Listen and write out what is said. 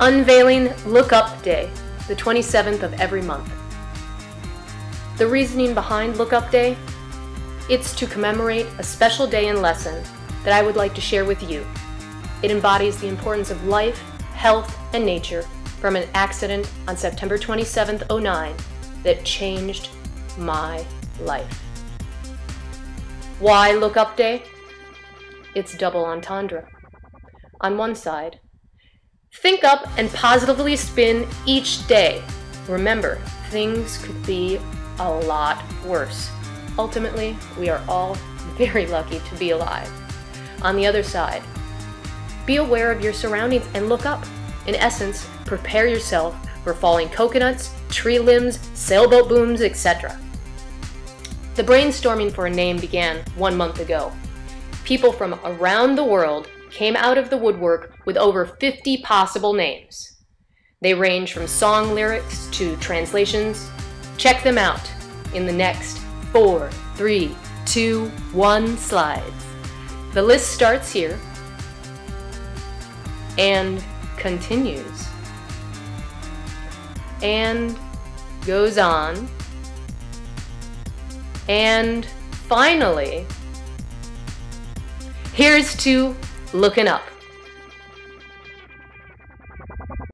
Unveiling Look Up Day, the 27th of every month. The reasoning behind Look Up Day? It's to commemorate a special day and lesson that I would like to share with you. It embodies the importance of life, health, and nature from an accident on September 27th, '09 that changed my life. Why Look Up Day? It's double entendre. On one side, think up and positively spin each day. Remember, things could be a lot worse. Ultimately, we are all very lucky to be alive. On the other side, be aware of your surroundings and look up. In essence, prepare yourself for falling coconuts, tree limbs, sailboat booms, etc. The brainstorming for a name began 1 month ago. People from around the world came out of the woodwork with over 50 possible names. They range from song lyrics to translations. Check them out in the next 4, 3, 2, 1 slides. The list starts here and continues and goes on and finally, here's to looking up.